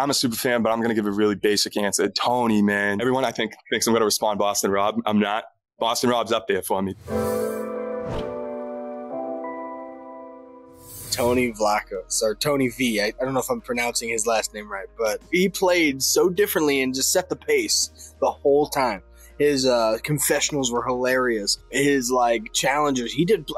I'm a super fan, but I'm going to give a really basic answer. Tony, man. Everyone, I think, thinks I'm going to respond Boston Rob. I'm not. Boston Rob's up there for me. Tony Vlachos, or Tony V. I don't know if I'm pronouncing his last name right, but he played so differently and just set the pace the whole time. His confessionals were hilarious. His, like, challenges, he didn't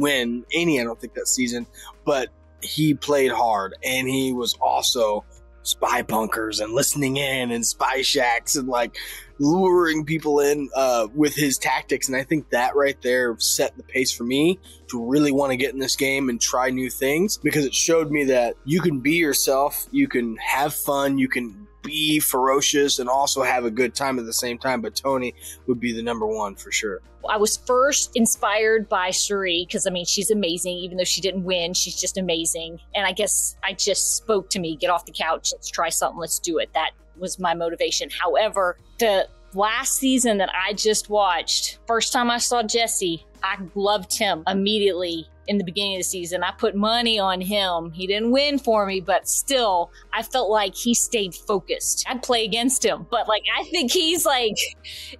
win any, I don't think, that season, but he played hard, and he was also spy bunkers and listening in and spy shacks and, like, luring people in with his tactics. And I think that right there set the pace for me to really want to get in this game and try new things, because it showed me that you can be yourself, you can have fun, you can be ferocious and also have a good time at the same time. But Tony would be the number one for sure. I was first inspired by Cherie because, I mean, she's amazing. Even though she didn't win, she's just amazing. And I guess I just spoke to me, get off the couch, let's try something, let's do it. That was my motivation. However, the last season that I just watched, first time I saw Jesse, I loved him immediately in the beginning of the season. I put money on him. He didn't win for me, but still, I felt like he stayed focused. I'd play against him, but like, I think he's like,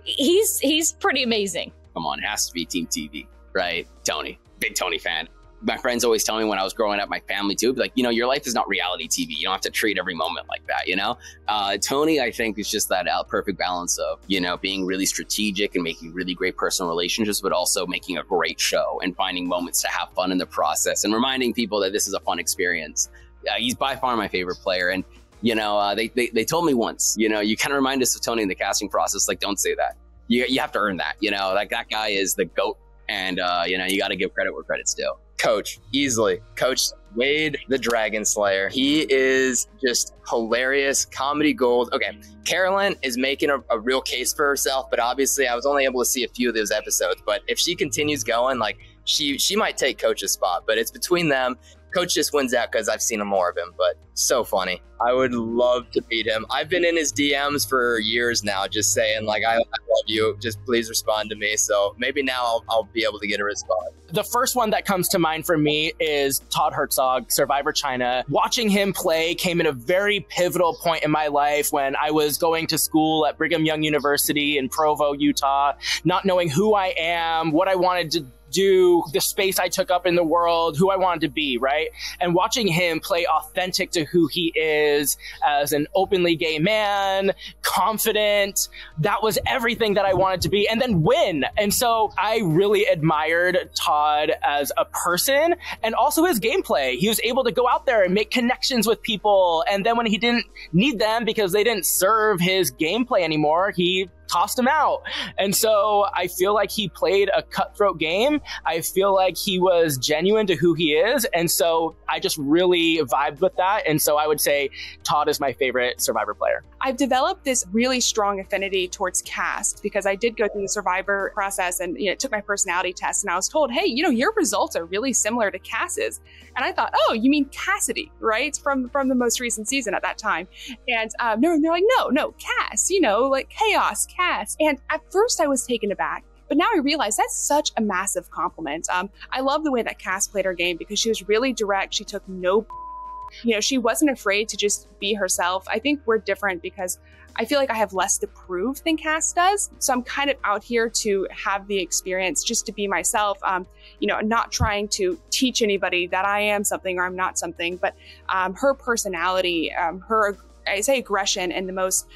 he's pretty amazing. Come on, it has to be Team TV, right? Tony, big Tony fan. My friends always tell me when I was growing up, my family too, like, you know, your life is not reality TV. You don't have to treat every moment like that, you know? Tony, I think, is just that perfect balance of, you know, being really strategic and making really great personal relationships, but also making a great show and finding moments to have fun in the process and reminding people that this is a fun experience. He's by far my favorite player. And, you know, they told me once, you know, you kind of remind us of Tony in the casting process, like, don't say that. You have to earn that, you know? Like, that guy is the GOAT. And, you know, you got to give credit where credit's due. Coach, easily. Coach Wade, the Dragon Slayer. He is just hilarious, comedy gold. Okay, Carolyn is making a real case for herself, but obviously I was only able to see a few of those episodes. But if she continues going, like, she might take Coach's spot, but it's between them. Coach just wins out because I've seen more of him, but so funny. I would love to meet him. I've been in his DMs for years now, just saying, like, I love you. Just please respond to me. So maybe now I'll be able to get a response. The first one that comes to mind for me is Todd Herzog, Survivor China. Watching him play came in a very pivotal point in my life when I was going to school at Brigham Young University in Provo, Utah, not knowing who I am, what I wanted to do, the space I took up in the world, who I wanted to be, right? And watching him play authentic to who he is as an openly gay man, confident, that was everything that I wanted to be, and then win. And so I really admired Todd as a person and also his gameplay. He was able to go out there and make connections with people. And then when he didn't need them because they didn't serve his gameplay anymore, he tossed him out. And so I feel like he played a cutthroat game. I feel like he was genuine to who he is. And so I just really vibed with that. And so I would say Todd is my favorite Survivor player. I've developed this really strong affinity towards cast because I did go through the Survivor process and, you know, took my personality test and I was told, hey, you know, your results are really similar to Cass's. And I thought, oh, you mean Cassidy, right? From the most recent season at that time. And they're like, no, Cass, you know, like chaos, Cass. And at first I was taken aback, but now I realize that's such a massive compliment. I love the way that Cass played her game because she was really direct. She took no, you know, she wasn't afraid to just be herself. I think we're different because I feel like I have less to prove than Cass does. So I'm kind of out here to have the experience just to be myself, you know, not trying to teach anybody that I am something or I'm not something, but her personality, her, I say aggression in the most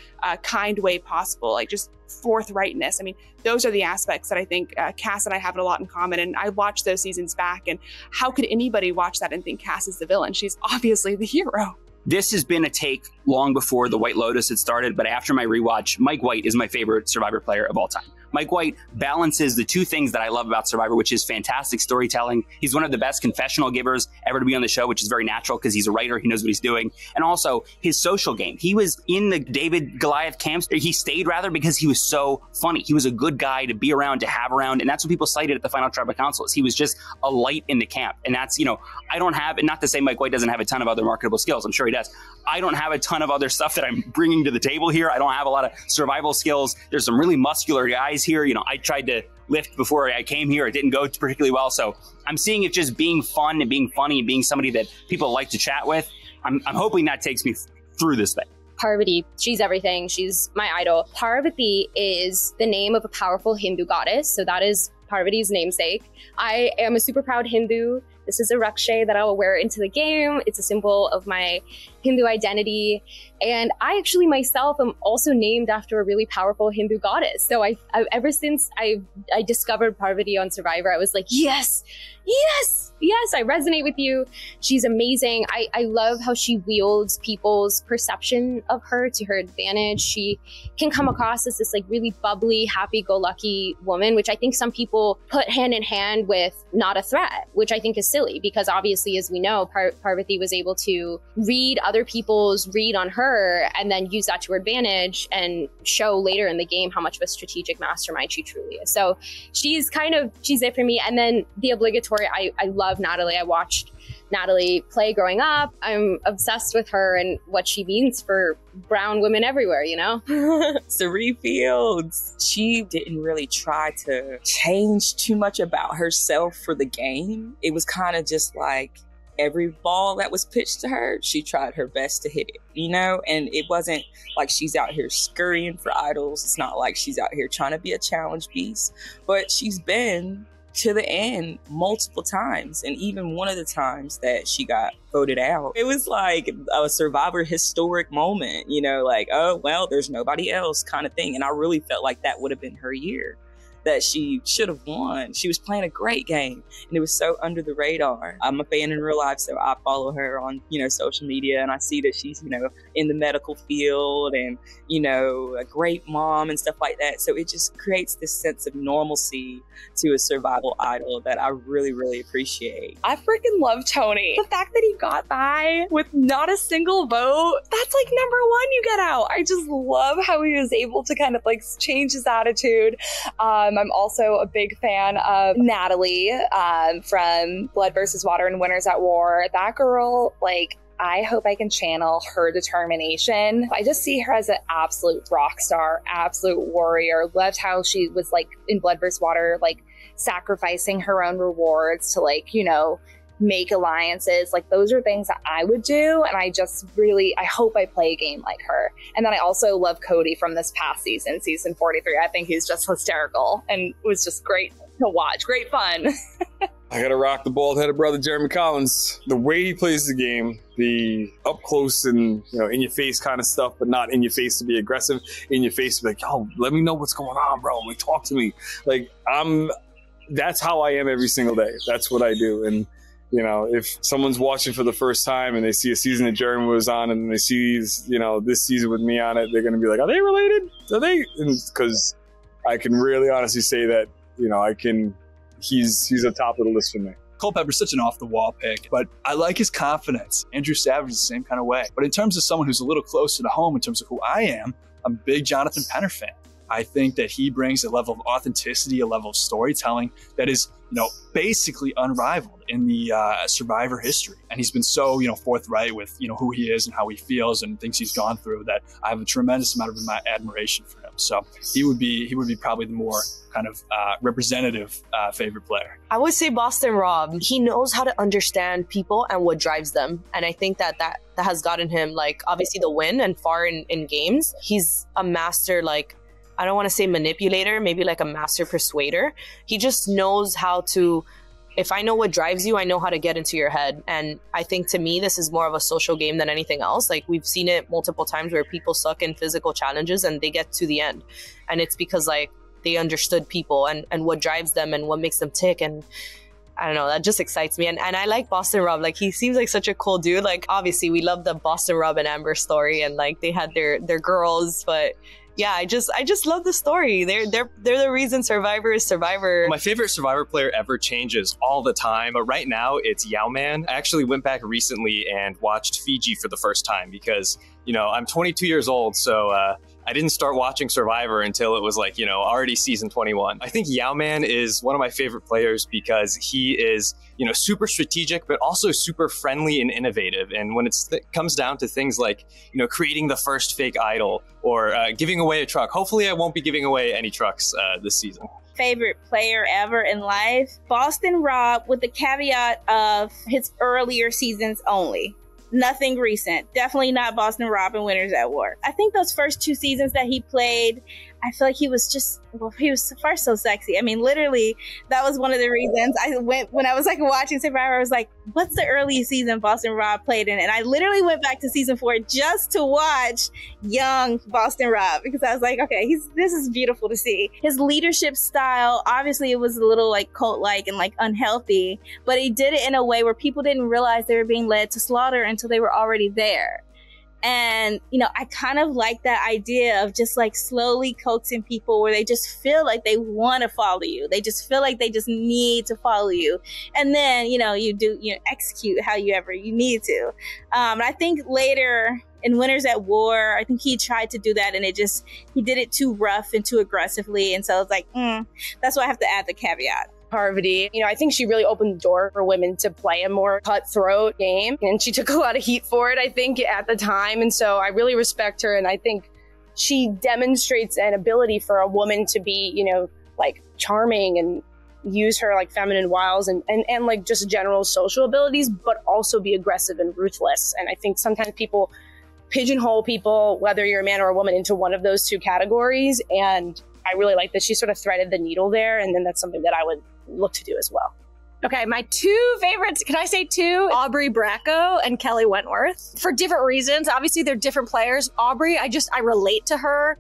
kind way possible, like just forthrightness. I mean, those are the aspects that I think Cass and I have a lot in common. And I watched those seasons back, and how could anybody watch that and think Cass is the villain? She's obviously the hero. This has been a take long before The White Lotus had started, but after my rewatch, Mike White is my favorite Survivor player of all time. Mike White balances the two things that I love about Survivor, which is fantastic storytelling. He's one of the best confessional givers ever to be on the show, which is very natural because he's a writer, he knows what he's doing, and also his social game. He was in the David Goliath camps, he stayed rather, because he was so funny. He was a good guy to be around, to have around, and that's what people cited at the final tribal council. He was just a light in the camp, and that's, you know, I don't have, and not to say Mike White doesn't have a ton of other marketable skills, I'm sure he does. I don't have a ton of other stuff that I'm bringing to the table here. I don't have a lot of survival skills. There's some really muscular guys here. You know, I tried to lift before I came here. It didn't go particularly well. So I'm seeing it just being fun and being funny and being somebody that people like to chat with. I'm hoping that takes me through this thing. Parvati, she's everything. She's my idol. Parvati is the name of a powerful Hindu goddess. So that is Parvati's namesake. I am a super proud Hindu. This is a raksha that I will wear into the game. It's a symbol of my Hindu identity. And I actually myself am also named after a really powerful Hindu goddess. So I ever since I discovered Parvati on Survivor, I was like, yes, yes, yes, I resonate with you. She's amazing. I love how she wields people's perception of her to her advantage. She can come across as this like really bubbly, happy-go-lucky woman, which I think some people put hand in hand with not a threat, which I think is silly because obviously, as we know, Parvati was able to read other people's read on her and then use that to her advantage and show later in the game how much of a strategic mastermind she truly is. So she's it for me. And then the obligatory, I love Natalie. I watched Natalie play growing up. I'm obsessed with her and what she means for brown women everywhere, you know? Sierra Fields, she didn't really try to change too much about herself for the game. It was kind of just like every ball that was pitched to her, she tried her best to hit it, you know? And it wasn't like she's out here scurrying for idols. It's not like she's out here trying to be a challenge beast, but she's been to the end multiple times. And even one of the times that she got voted out, it was like a Survivor historic moment, you know, like, oh, well, there's nobody else kind of thing. And I really felt like that would have been her year, that she should have won. She was playing a great game and it was so under the radar. I'm a fan in real life, so I follow her on, you know, social media, and I see that she's, you know, in the medical field and, you know, a great mom and stuff like that. So it just creates this sense of normalcy to a survival idol that I really, really appreciate. I freaking love Tony. The fact that he got by with not a single vote, that's like #1 you get out. I just love how he was able to kind of like change his attitude. I'm also a big fan of Natalie from Blood vs. Water and Winners at War. That girl, like, I hope I can channel her determination. I just see her as an absolute rock star, absolute warrior. Loved how she was, like, in Blood vs. Water, like, sacrificing her own rewards to, like, you know, make alliances. Like, those are things that I would do, and I just really, I hope I play a game like her. And then I also love Cody from this past season, season 43. I think he's just hysterical and was just great to watch. Great fun. I gotta rock the bald-headed brother, Jeremy Collins. The way he plays the game, the up close and, you know, in your face kind of stuff, but not in your face to be aggressive, in your face to be like, yo, let me know what's going on, bro. Like, talk to me. Like, that's how I am every single day. That's what I do. And you know, if someone's watching for the first time and they see a season that Jeremy was on and they see, you know, this season with me on it, they're going to be like, are they related? Are they? Because I can really honestly say that, you know, he's at the top of the list for me. Culpepper's such an off-the-wall pick, but I like his confidence. Andrew Savage is the same kind of way. But in terms of someone who's a little closer to home in terms of who I am, I'm a big Jonathan Penner fan. I think that he brings a level of authenticity, a level of storytelling that is, you know, basically unrivaled in the Survivor history. And he's been so, you know, forthright with, you know, who he is and how he feels and things he's gone through, that I have a tremendous amount of my admiration for him. So he would be probably the more kind of representative favorite player. I would say Boston Rob. He knows how to understand people and what drives them. And I think that has gotten him, like, obviously the win and far in games. He's a master, like, I don't want to say manipulator, maybe like a master persuader. He just knows how to, if I know what drives you, I know how to get into your head. And I think to me, this is more of a social game than anything else. Like, we've seen it multiple times where people suck in physical challenges and they get to the end. And it's because, like, they understood people and what drives them and what makes them tick. And I don't know, that just excites me. And I like Boston Rob. Like, he seems like such a cool dude. Like, obviously we love the Boston Rob and Amber story, and like they had their girls, but yeah, I just love the story. They're the reason Survivor is Survivor. My favorite Survivor player ever changes all the time, but right now it's Yao Man. I actually went back recently and watched Fiji for the first time because, you know, I'm 22 years old, so I didn't start watching Survivor until it was, like, you know, already season 21. I think Yao Man is one of my favorite players because he is, you know, super strategic, but also super friendly and innovative. And when it comes down to things like, you know, creating the first fake idol, or giving away a truck. Hopefully I won't be giving away any trucks this season. Favorite player ever in life? Boston Rob, with the caveat of his earlier seasons only. Nothing recent. Definitely not Boston Rob and Winters at War. I think those first two seasons that he played, I feel like he was just, well, he was first so sexy. I mean, literally, that was one of the reasons I went, when I was like watching Survivor, I was like, what's the earliest season Boston Rob played in? And I literally went back to season 4 just to watch young Boston Rob, because I was like, okay, this is beautiful to see. His leadership style, obviously it was a little like cult-like and like unhealthy, but he did it in a way where people didn't realize they were being led to slaughter until they were already there. And, you know, I kind of like that idea of just like slowly coaxing people where they just feel like they want to follow you. They just feel like they just need to follow you. And then, you know, you execute however you need to. And I think later in Winters at War, I think he tried to do that and he did it too rough and too aggressively. And so it's like, that's why I have to add the caveat. Parvati, you know, I think she really opened the door for women to play a more cutthroat game, and she took a lot of heat for it, I think, at the time. And so I really respect her, and I think she demonstrates an ability for a woman to be, you know, like charming and use her like feminine wiles and like just general social abilities, but also be aggressive and ruthless. And I think sometimes people pigeonhole people, whether you're a man or a woman, into one of those two categories, and I really like that she sort of threaded the needle there, and then that's something that I would look to do as well. Okay, my two favorites, can I say two? Aubrey Bracco and Kelly Wentworth. For different reasons, obviously they're different players. Aubrey, I relate to her.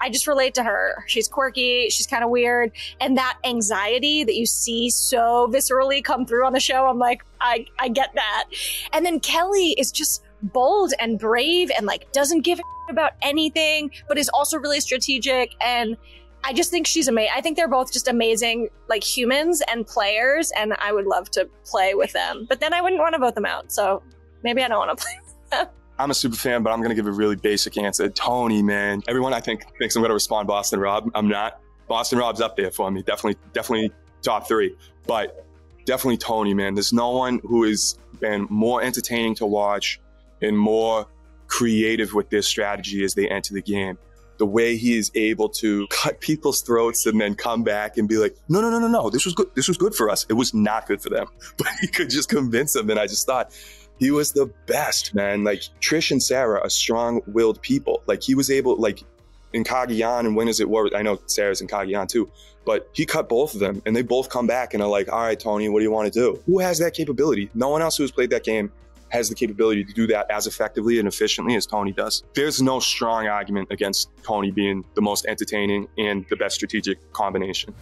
I just relate to her. She's quirky, she's kind of weird. And that anxiety that you see so viscerally come through on the show, I'm like, I get that. And then Kelly is just bold and brave and like doesn't give a about anything, but is also really strategic. And I just think she's amazing. I think they're both just amazing, like humans and players, and I would love to play with them. But then I wouldn't want to vote them out, so maybe I don't want to play with them. I'm a super fan, but I'm going to give a really basic answer. Tony, man. Everyone, I think, thinks I'm going to respond Boston Rob. I'm not. Boston Rob's up there for me. Definitely top 3. But definitely Tony, man. There's no one who has been more entertaining to watch and more creative with their strategy as they enter the game. The way he is able to cut people's throats and then come back and be like, no, this was good. This was good for us. It was not good for them, but he could just convince them. And I just thought he was the best, man. Like Trish and Sarah are strong-willed people. Like he was able, like in Kagyan and Winners at War, I know Sarah's in Kagyan too, but he cut both of them and they both come back and are like, all right, Tony, what do you want to do? Who has that capability? No one else who's played that game has the capability to do that as effectively and efficiently as Tony does. There's no strong argument against Tony being the most entertaining and the best strategic combination.